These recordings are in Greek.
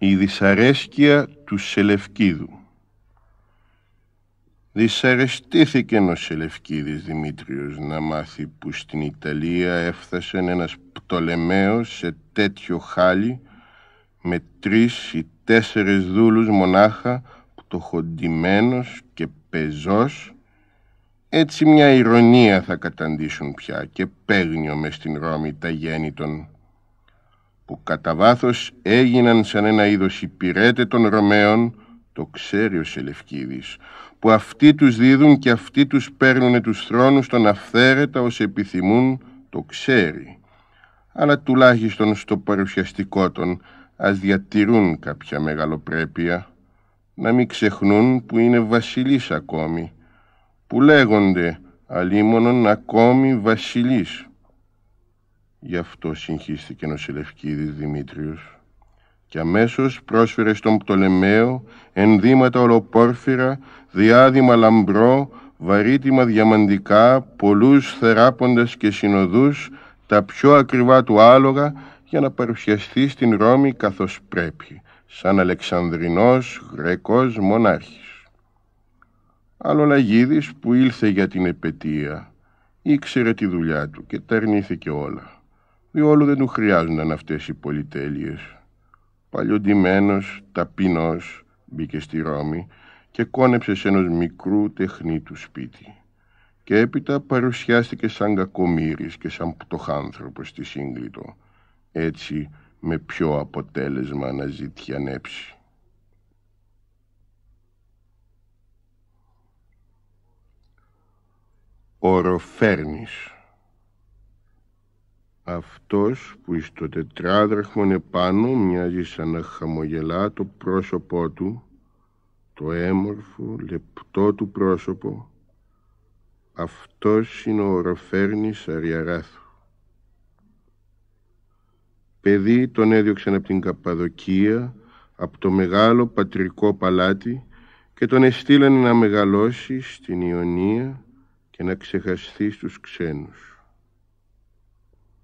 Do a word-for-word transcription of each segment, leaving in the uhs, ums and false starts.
Η δυσαρέσκεια του Σελευκίδου. Δυσαρεστήθηκεν ο Σελευκίδης Δημήτριος να μάθει που στην Ιταλία έφθασεν ένας Πτολεμαίος σε τέτοιο χάλι με τρεις ή τέσσερες δούλους μονάχα, πτωχοντημένος και πεζός. Έτσι μια ηρωνία θα καταντήσουν πια και παίγνιο μες στην Ρώμη τα γέννη των, που κατά βάθος έγιναν σαν ένα είδος υπηρέτε των Ρωμαίων, το ξέρει ο Σελευκίδης, που αυτοί τους δίδουν και αυτοί τους παίρνουνε τους θρόνους των αυθαίρετα ως επιθυμούν, το ξέρει. Αλλά τουλάχιστον στο παρουσιαστικό των ας διατηρούν κάποια μεγαλοπρέπεια, να μην ξεχνούν που είναι βασιλείς ακόμη, που λέγονται αλίμονον ακόμη βασιλείς. Γι' αυτό συγχύστηκε ο Σελευκίδης Δημήτριος και αμέσως πρόσφερε στον Πτολεμαίο ενδύματα ολοπόρφυρα, διάδημα λαμπρό, βαρύτημα διαμαντικά, πολλούς θεράποντες και συνοδούς, τα πιο ακριβά του άλογα, για να παρουσιαστεί στην Ρώμη καθώς πρέπει, σαν Αλεξανδρινός Γρεκός μονάρχης. Αλλά ο Λαγίδης που ήλθε για την επετεία ήξερε τη δουλειά του και τα αρνήθηκε όλα. Διόλου δεν του χρειάζονταν αυτές οι πολυτέλειες. Παλιοντυμένος, ταπεινός, μπήκε στη Ρώμη και κόνεψε σε ενός μικρού τεχνίτου σπίτι. Και έπειτα παρουσιάστηκε σαν κακομοίρης και σαν πτωχάνθρωπος στη Σύγκλιτο. Έτσι με ποιο αποτέλεσμα να ζητιανέψει. Οροφέρνης. Αυτός που εις το τετράδραχμον επάνω μοιάζει σαν να χαμογελά το πρόσωπό του, το έμορφο, λεπτό του πρόσωπο, αυτός είναι ο Οροφέρνης Αριαράθου. Παιδί τον έδιωξαν από την Καπαδοκία, από το μεγάλο πατρικό παλάτι και τον εστήλανε να μεγαλώσει στην Ιωνία και να ξεχαστεί στους ξένους.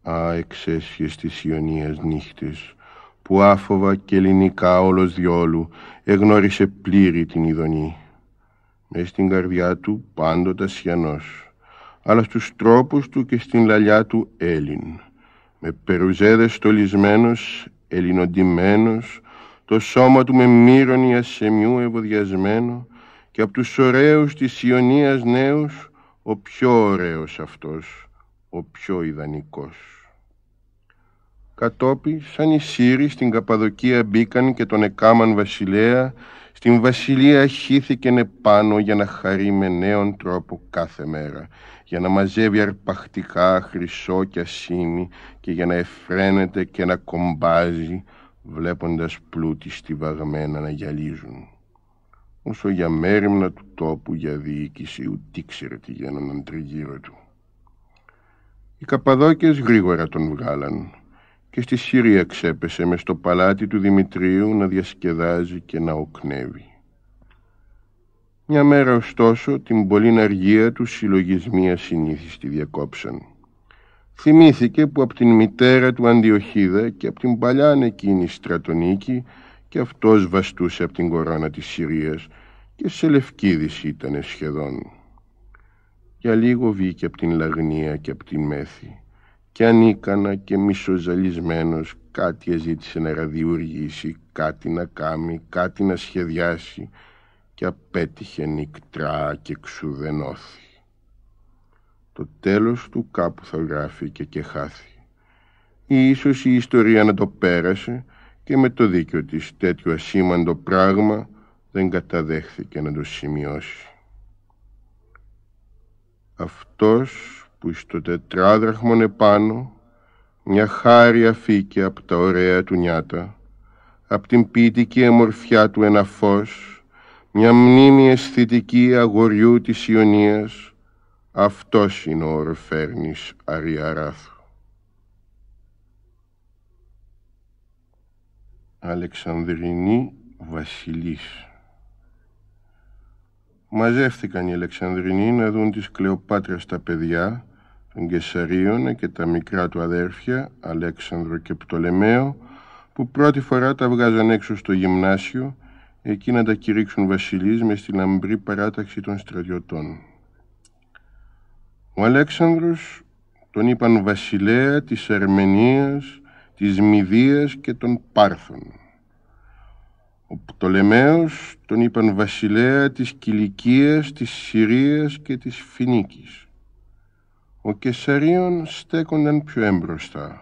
Α, εξέσχες της Ιωνίας νύχτες, που άφοβα και ελληνικά όλος διόλου εγνώρισε πλήρη την ειδονή. Μες στην καρδιά του πάντοτε ασιανός, αλλά στους τρόπους του και στην λαλιά του Έλλην. Με περουζέδες στολισμένος, ελληνοντυμένος, το σώμα του με μύρωνη ασεμιού ευωδιασμένο και από τους ωραίους της Ιωνίας νέους, ο πιο ωραίος αυτός, ο πιο ιδανικός. Κατόπι, σαν οι Σύροι στην Καπαδοκία μπήκαν και τον εκάμαν βασιλέα, στην βασιλεία χύθηκεν επάνω για να χαρεί με νέον τρόπο κάθε μέρα, για να μαζεύει αρπακτικά χρυσό και ασήμι και για να εφραίνεται και να κομπάζει, βλέποντας πλούτη στιβαγμένα να γυαλίζουν. Όσο για μέρημνα του τόπου για διοίκηση ούτε ήξερε τι γίνονταν τριγύρω του. Οι Καπαδόκες γρήγορα τον βγάλαν και στη Συρία ξέπεσε μες στο παλάτι του Δημητρίου να διασκεδάζει και να οκνεύει. Μια μέρα ωστόσο την πολλήν αργία του συλλογισμοί ασυνήθιστη διακόψαν. Θυμήθηκε που από την μητέρα του Αντιοχίδα και από την παλιά ανεκείνη Στρατονίκη και αυτός βαστούσε από την κορώνα της Συρίας και Σελευκίδης ήτανε σχεδόν. Για λίγο βγήκε από την Λαγνία και από την Μέθη και ανίκανα και μισοζαλισμένος κάτι εζήτησε να ραδιουργήσει, κάτι να κάνει, κάτι να σχεδιάσει και απέτυχε νικτρά και ξουδενώθη. Το τέλος του κάπου θα γράφει και και χάθη. Ή ίσως η ιστορία να το πέρασε και με το δίκιο της τέτοιο ασήμαντο πράγμα δεν καταδέχθηκε να το σημειώσει. Αυτός που στο τετράδραχμον επάνω μια χάρη αφήκε από τα ωραία του νιάτα, από την ποιητική εμορφιά του ένα φως, μια μνήμη αισθητική αγοριού της Ιωνίας, αυτός είναι ο Οροφέρνης Αριαράθου. Αλεξανδρινή βασιλής. Μαζεύτηκαν οι Αλεξανδρινοί να δουν τις Κλεοπάτρας τα παιδιά, τον Κεσαρίων και τα μικρά του αδέρφια, Αλέξανδρο και Πτολεμαίο, που πρώτη φορά τα βγάζαν έξω στο γυμνάσιο, εκεί να τα κηρύξουν βασιλείς με στη λαμπρή παράταξη των στρατιωτών. Ο Αλέξανδρος τον είπαν βασιλέα της Αρμενίας, της Μηδίας και των Πάρθων. Ο Πτολεμαίος τον είπαν βασιλέα της Κιλικίας, της Συρίας και της Φινίκης. Ο Κεσαρίων στέκονταν πιο έμπροστα,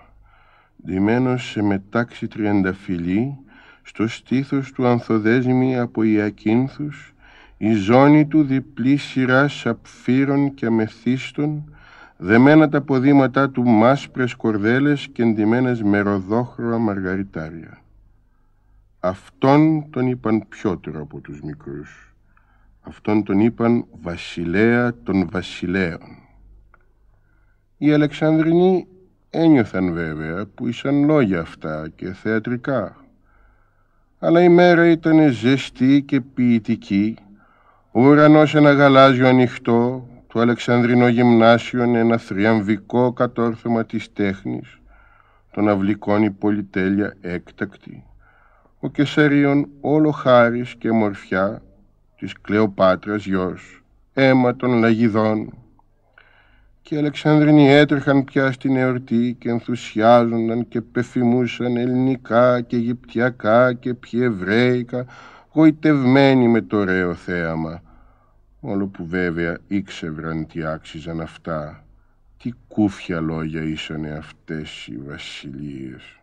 ντυμένος σε μετάξι τριανταφυλλή, στο στήθος του ανθοδέσμι από ιακίνθους, η ζώνη του διπλή σειρά σαπφύρων και αμεθίστων, δεμένα τα ποδήματά του μάσπρες κορδέλες και εντυμένες με ροδόχρωα μαργαριτάρια. Αυτόν τον είπαν πιότερο από τους μικρούς. Αυτόν τον είπαν βασιλέα των βασιλέων. Οι Αλεξανδρινοί ένιωθαν βέβαια που ήσαν λόγια αυτά και θεατρικά. Αλλά η μέρα ήταν ζεστή και ποιητική, ο ουρανός ένα γαλάζιο ανοιχτό, το Αλεξανδρινό γυμνάσιον ένα θριαμβικό κατόρθωμα της τέχνης, των αυλικών η πολυτέλεια έκτακτη, ο Κεσαρίων όλο χάρις και μορφιά, της Κλεοπάτρας γιος, αίμα των λαγιδών. Και οι Αλεξανδρινοί έτρεχαν πια στην εορτή και ενθουσιάζονταν και πεφημούσαν ελληνικά και αιγυπτιακά και πιεβραίικα, γοητευμένοι με το ωραίο θέαμα. Όλο που βέβαια ήξευραν τι άξιζαν αυτά, τι κούφια λόγια ήσανε αυτές οι βασιλείες.